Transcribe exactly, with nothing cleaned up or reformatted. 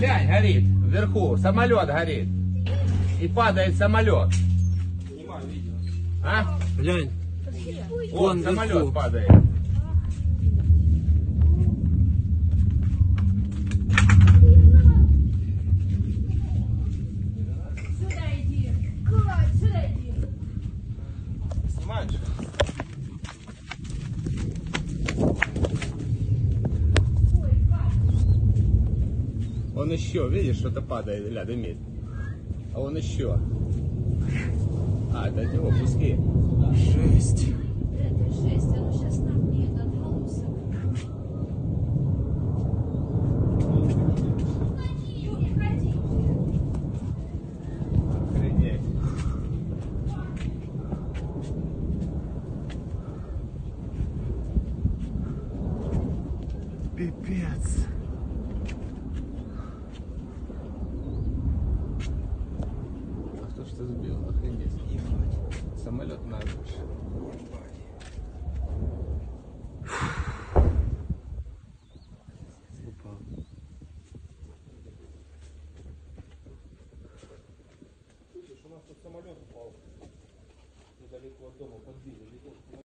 глянь, горит вверху, самолет горит. И падает самолет. Снимаю видео. А? Глянь. Вот он самолет вверху падает. Он еще, видишь, что-то падает, гля, дымит. А он еще. А, это от него куски. Жесть. Это жесть, оно сейчас нагнет от голоса. Уходи, уходи. Охренеть. Пипец. Сбил, охренеть. Самолет на ночь. Упал. Видишь, у нас тут самолет упал. Недалеко от дома подбили.